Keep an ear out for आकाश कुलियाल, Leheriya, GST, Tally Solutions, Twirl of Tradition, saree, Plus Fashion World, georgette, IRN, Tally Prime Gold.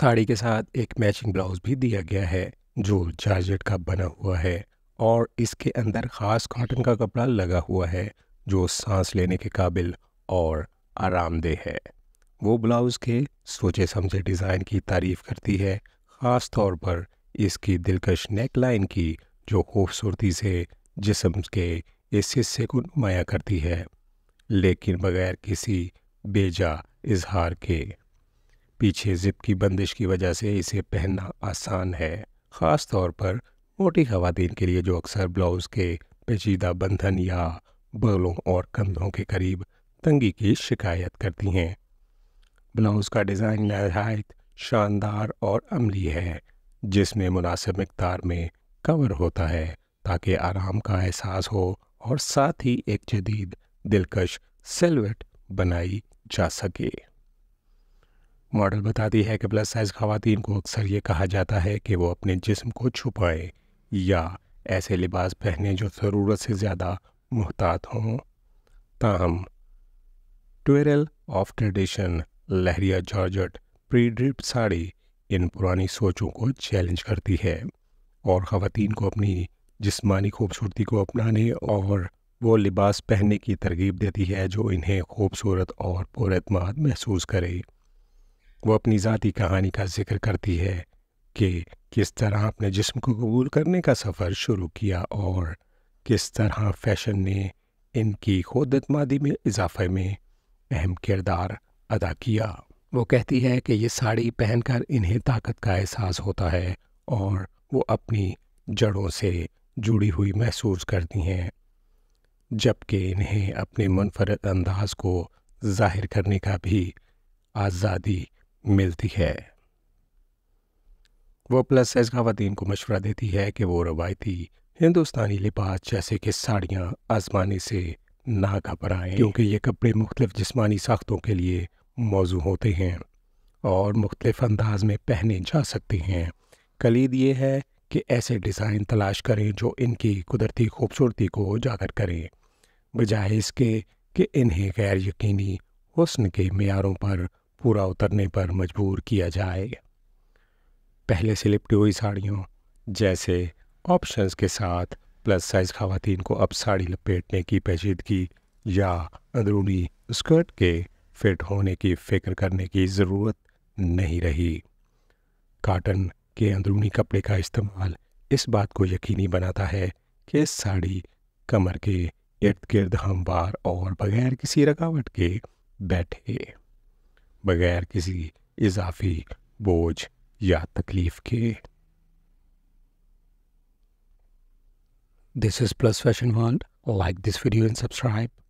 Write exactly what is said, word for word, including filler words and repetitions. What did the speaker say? साड़ी के साथ एक मैचिंग ब्लाउज भी दिया गया है जो जॉर्जेट का बना हुआ है और इसके अंदर खास कॉटन का कपड़ा लगा हुआ है जो सांस लेने के काबिल और आरामदेह है। वो ब्लाउज़ के सोचे समझे डिज़ाइन की तारीफ करती है, ख़ास तौर पर इसकी दिलकश नेकलाइन की जो खूबसूरती से जिस्म के इस हिस्से को नुमाया करती है, लेकिन बगैर किसी बेजा इजहार के। पीछे जिप की बंदिश की वजह से इसे पहनना आसान है, ख़ास तौर पर मोटी खवातीन के लिए जो अक्सर ब्लाउज़ के पेचीदा बंधन या बगलों और कंधों के करीब तंगी की शिकायत करती हैं। ब्लाउज़ का डिज़ाइन नहायत शानदार और अमली है जिसमें मुनासिब मिकदार में कवर होता है ताकि आराम का एहसास हो और साथ ही एक जदीद दिलकश सिलवेट बनाई जा सके। मॉडल बताती है कि प्लस साइज़ खवातीन को अक्सर ये कहा जाता है कि वो अपने जिस्म को छुपाएं या ऐसे लिबास पहने जो ज़रूरत से ज़्यादा मुहतात हों। ताहम twirl of tradition leheriya georgette pre draped sari इन पुरानी सोचों को चैलेंज करती है और खवातीन को अपनी जिस्मानी खूबसूरती को अपनाने और वो लिबास पहनने की तरगीब देती है जो इन्हें खूबसूरत और पुरएतमाद महसूस करे। वो अपनी ज़ाती कहानी का जिक्र करती है कि किस तरह अपने जिस्म को कबूल करने का सफ़र शुरू किया और किस तरह फैशन ने इनकी खुदएतमादी में इजाफे में अहम किरदार अदा किया। वो कहती है कि ये साड़ी पहनकर इन्हें ताकत का एहसास होता है और वो अपनी जड़ों से जुड़ी हुई महसूस करती हैं, जबकि इन्हें अपने मुनफरद अंदाज को जाहिर करने का भी आज़ादी मिलती है। वो प्लस साइज़ खवातीन को मशवरा देती है कि वो रवायती हिंदुस्तानी लिबास जैसे कि साड़ियाँ आजमाने से ना घबराएं क्योंकि ये कपड़े मुख्तलिफ जिस्मानी साख्तों के लिए मौजू होते हैं और मुख्तलिफ अंदाज में पहने जा सकते हैं। कलीद ये है कि ऐसे डिज़ाइन तलाश करें जो इनकी कुदरती खूबसूरती को उजागर करें बजाय इसके कि इन्हें गैर यकीनी हुस्न के मेयारों पर पूरा उतरने पर मजबूर किया जाए। पहले से लिपटी हुई साड़ियों जैसे ऑप्शंस के साथ प्लस साइज़ खवातीन को अब साड़ी लपेटने की पेचीदगी या अंदरूनी स्कर्ट के फिट होने की फ़िक्र करने की ज़रूरत नहीं रही। काटन के अंदरूनी कपड़े का इस्तेमाल इस बात को यकीनी बनाता है कि साड़ी कमर के इर्द गिर्द हमवार और बग़ैर किसी रकावट के बैठे, बग़ैर किसी इजाफी बोझ या तकलीफ़ के। This is plus fashion world. Like this video and subscribe.